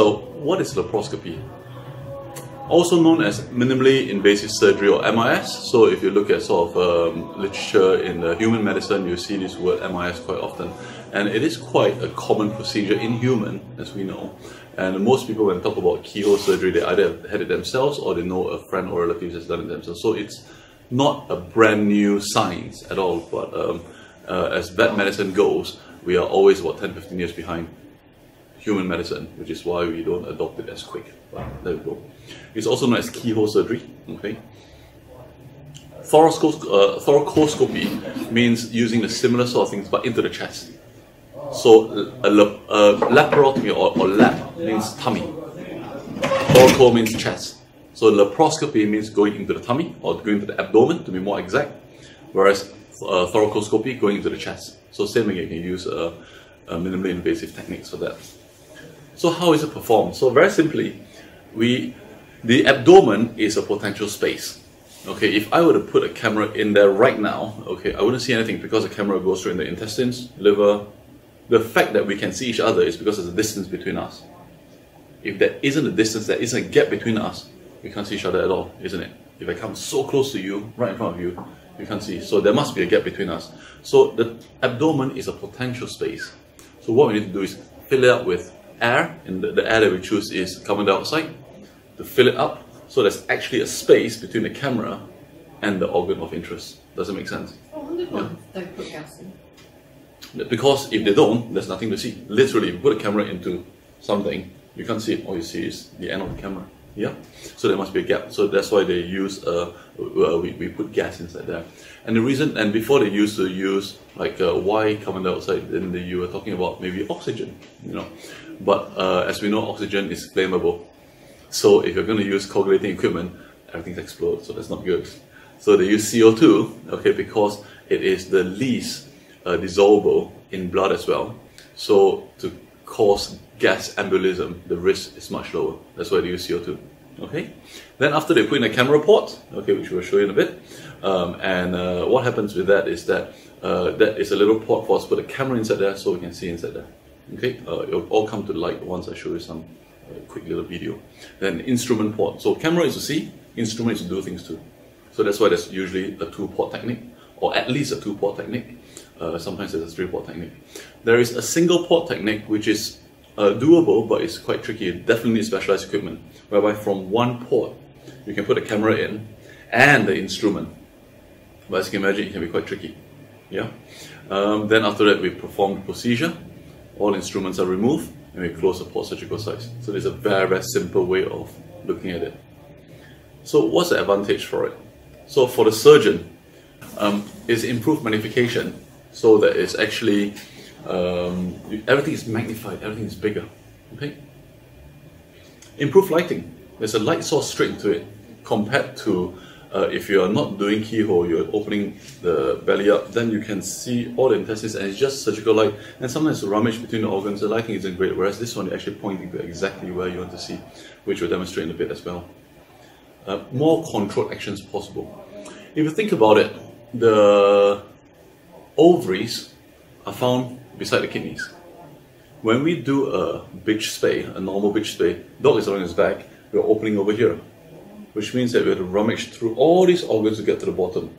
So what is laparoscopy? Also known as minimally invasive surgery, or MIS. So if you look at sort of literature in human medicine, you see this word MIS quite often. And it is quite a common procedure in human, as we know. And most people, when they talk about keyhole surgery, they either have had it themselves or they know a friend or relative has done it themselves. So it's not a brand new science at all, but as vet medicine goes, we are always about 10-15 years behind human medicine, which is why we don't adopt it as quick. But there we go. It's also known as keyhole surgery. Okay. Thoracoscopy means using the similar sort of things but into the chest. So laparotomy or lap means tummy. Thoraco means chest. So laparoscopy means going into the tummy or going into the abdomen, to be more exact. Whereas thoracoscopy, going into the chest. So same again, you can use minimally invasive techniques for that. So how is it performed? So very simply, the abdomen is a potential space. Okay, if I were to put a camera in there right now, okay, I wouldn't see anything because the camera goes through in the intestines, liver. The fact that we can see each other is because there's a distance between us. If there isn't a distance, there isn't a gap between us, we can't see each other at all, isn't it? If I come so close to you, right in front of you, you can't see. So there must be a gap between us. So the abdomen is a potential space. So what we need to do is fill it up with air, and the air that we choose is carbon dioxide, to fill it up so there's actually a space between the camera and the organ of interest. Does it make sense? Oh, I wonder they put gas in. Because if they don't, there's nothing to see. Literally, if you put a camera into something, you can't see it. All you see is the end of the camera. Yeah, so there must be a gap. So that's why they use we put gas inside there. And the reason, and before they used to use like why carbon dioxide, then you were talking about maybe oxygen, you know. But as we know, oxygen is flammable. So if you're going to use coagulating equipment, everything's exploded. So that's not good. So they use CO2, okay, because it is the least dissolvable in blood as well. So to cause gas embolism, the risk is much lower. That's why they use CO2. Okay. Then after they put in a camera port, okay, which we'll show you in a bit. What happens with that is that that is a little port for us to put a camera inside there, so we can see inside there. Okay. It'll all come to light once I show you some quick little video. Then instrument port. So camera is to see, instrument is to do things too. So that's why there's usually a two-port technique, or at least a two-port technique. Sometimes there's a three-port technique. There is a single-port technique, which is doable, but it's quite tricky. You definitely need specialized equipment, whereby from one port you can put a camera in and the instrument. But as you can imagine, it can be quite tricky. Yeah. Then after that, we perform the procedure. All instruments are removed, and we close the port surgical sites. So there's a very, very simple way of looking at it. So what's the advantage for it? So for the surgeon, it's improved magnification, so that it's actually everything is magnified, everything is bigger. Okay. Improved lighting. There's a light source straight into it, compared to if you are not doing keyhole, you're opening the belly up, then you can see all the intestines and it's just surgical light. And sometimes the rummage between the organs, the lighting isn't great, whereas this one, you're actually pointing to exactly where you want to see, which we'll demonstrate in a bit as well. More controlled actions possible. If you think about it, the ovaries are found beside the kidneys. When we do a bitch spay, a normal bitch spay, dog is on his back, we're opening over here, which means that we have to rummage through all these organs to get to the bottom.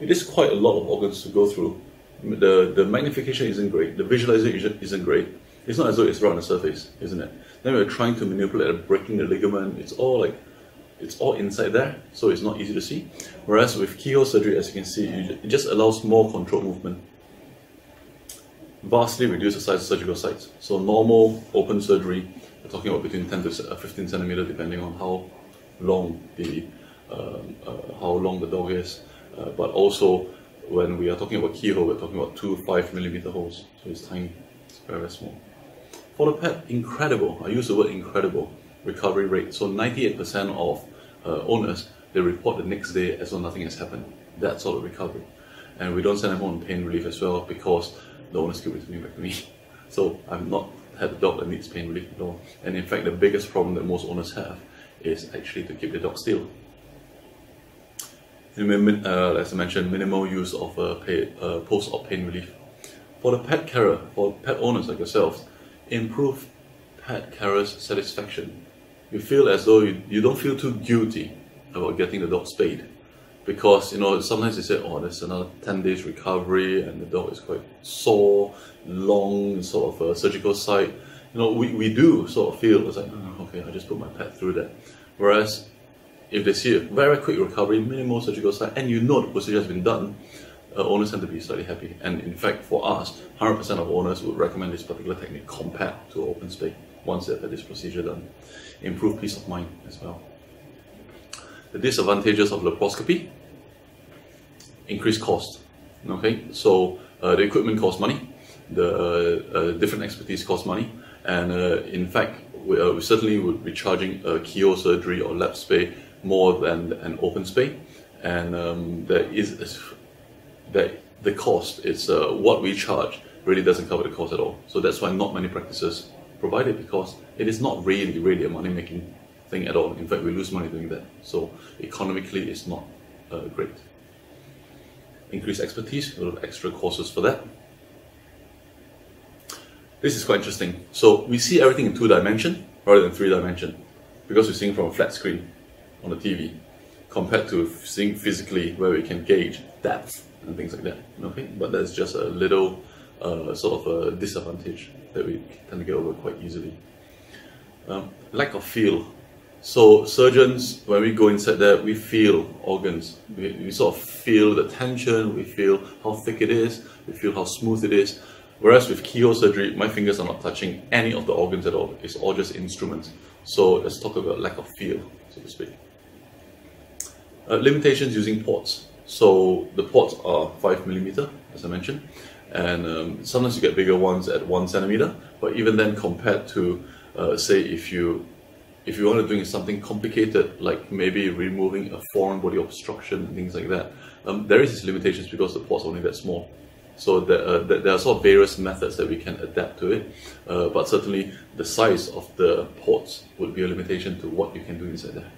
It is quite a lot of organs to go through. The magnification isn't great, the visualization isn't great. It's not as though it's right on the surface, isn't it? Then we're trying to manipulate, breaking the ligament. It's all like, it's all inside there, so it's not easy to see. Whereas with keyhole surgery, as you can see, it just allows more controlled movement. Vastly reduce the size of surgical sites. So normal open surgery, we're talking about between 10 to 15 centimeters, depending on how long the dog is. But also, when we are talking about keyhole, we're talking about 2 5-millimeter holes. So it's tiny, it's very, very small. For the pet, incredible. I use the word incredible. Recovery rate. So 98% of owners, they report the next day as though nothing has happened. That sort of recovery. And we don't send them on pain relief as well, because the owners keep returning back to me. So I've not had a dog that needs pain relief at all. And in fact, the biggest problem that most owners have is actually to keep the dog still. As I mentioned, minimal use of post-op pain relief. For the pet carer, for pet owners like yourselves, improve had Kara's satisfaction. You feel as though you don't feel too guilty about getting the dog spayed, because you know sometimes they say, oh, there's another 10 days recovery and the dog is quite sore, long sort of a surgical site. You know, we do sort of feel it's like, oh, okay, I just put my pet through that. Whereas if they see a very quick recovery, minimal surgical site, and you know the procedure has been done, owners tend to be slightly happy. And in fact, for us, 100% of owners would recommend this particular technique compared to open spay once they've had this procedure done. Improve peace of mind as well. The disadvantages of laparoscopy: increased cost. Okay, so the equipment costs money, the different expertise costs money, and in fact, we certainly would be charging a keo surgery or lap spay more than an open spay, and the cost is what we charge really doesn't cover the cost at all. So that's why not many practices provide it, because it is not really a money-making thing at all. In fact, we lose money doing that, so economically it's not great. Increased expertise, we'll have extra courses for that. This is quite interesting. So we see everything in 2D rather than 3D, because we're seeing from a flat screen on the TV compared to seeing physically, where we can gauge depth and things like that. Okay, but that's just a little sort of a disadvantage that we tend to get over quite easily. Lack of feel. So surgeons, when we go inside there, we feel organs. We sort of feel the tension, we feel how thick it is, we feel how smooth it is. Whereas with keo surgery, my fingers are not touching any of the organs at all. It's all just instruments. So let's talk about lack of feel, so to speak. Limitations using ports. So the ports are 5mm, as I mentioned. And sometimes you get bigger ones at 1cm, but even then, compared to, say, if you want to do something complicated, like maybe removing a foreign body obstruction and things like that, there is these limitations because the port's only that small. So there are sort of various methods that we can adapt to it, but certainly the size of the ports would be a limitation to what you can do inside there.